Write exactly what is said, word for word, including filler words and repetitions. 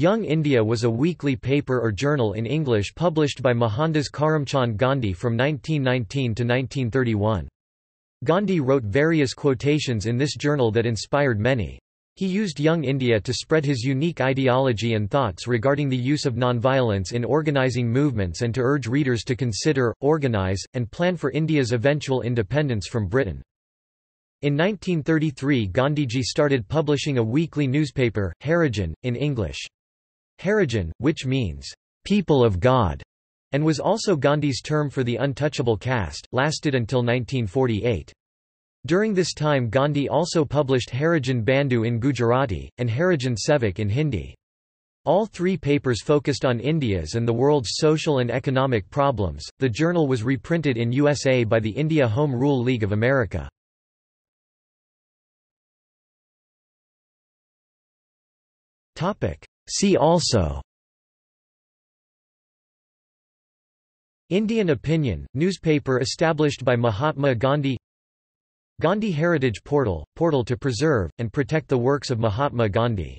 Young India was a weekly paper or journal in English published by Mohandas Karamchand Gandhi from nineteen nineteen to nineteen thirty-one. Gandhi wrote various quotations in this journal that inspired many. He used Young India to spread his unique ideology and thoughts regarding the use of nonviolence in organizing movements and to urge readers to consider, organize, and plan for India's eventual independence from Britain. In nineteen thirty-three, Gandhiji started publishing a weekly newspaper, Harijan, in English. Harijan, which means, "people of God," and was also Gandhi's term for the untouchable caste, lasted until nineteen forty-eight. During this time Gandhi also published Harijan Bandhu in Gujarati, and Harijan Sevak in Hindi. All three papers focused on India's and the world's social and economic problems. The journal was reprinted in U S A by the India Home Rule League of America. See also: Indian Opinion, newspaper established by Mahatma Gandhi. Gandhi Heritage Portal, portal to preserve and protect the works of Mahatma Gandhi.